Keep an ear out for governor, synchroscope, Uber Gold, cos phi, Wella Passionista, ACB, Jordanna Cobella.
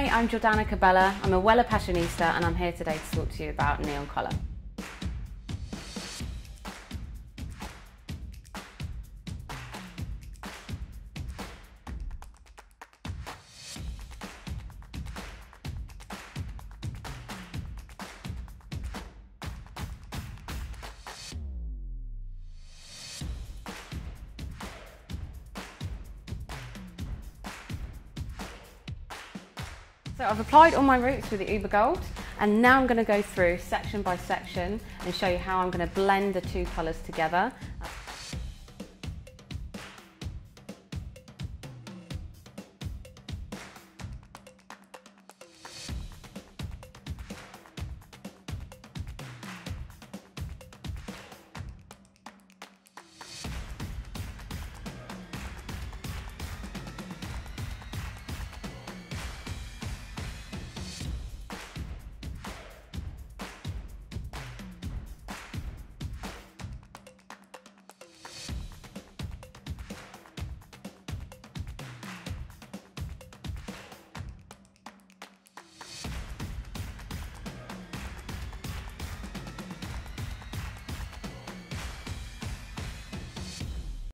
Hi, I'm Jordanna Cobella, I'm a Wella Passionista and I'm here today to talk to you about neon colour. So I've applied all my routes with the Uber Gold and now I'm going to go through section by section and show you how I'm going to blend the two colours together